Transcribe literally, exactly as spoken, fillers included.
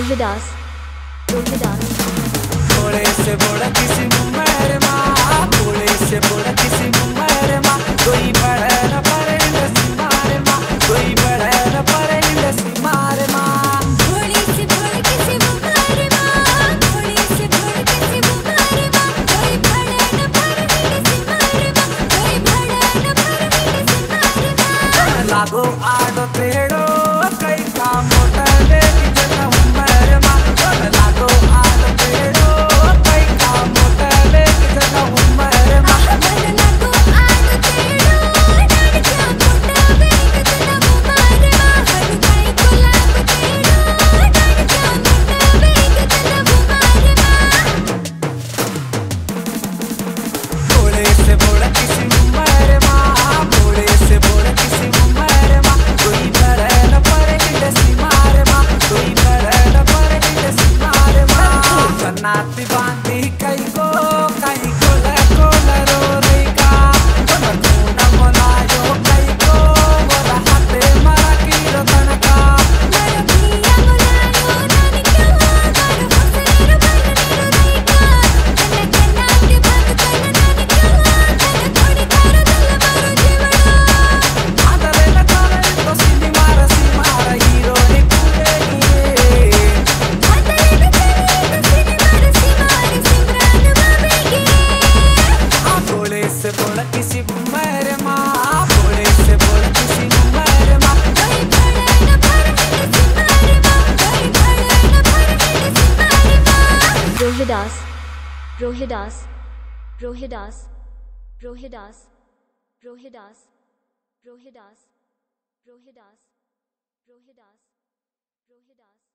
रोहिदास रोहिदास थोड़े से बड़ा किसी मुमर मां थोड़े से बड़ा किसी मुमर मां कोई बड़ा न पड़े नसी मार मां कोई बड़ा न पड़े नसी मार मां थोड़े से बड़ा किसी मुमर मां थोड़े से बड़ा किसी मुमर मां कोई बड़ा न पड़े नसी मार मां कोई बड़ा न पड़े नसी मार मां लागो आड़ो पेड़ो कई काम मोटले रोहिदास रोहिदास रोहिदास रोहिदास रोहिदास रोहिदास रोहिदास रोहिदास रोहिदास।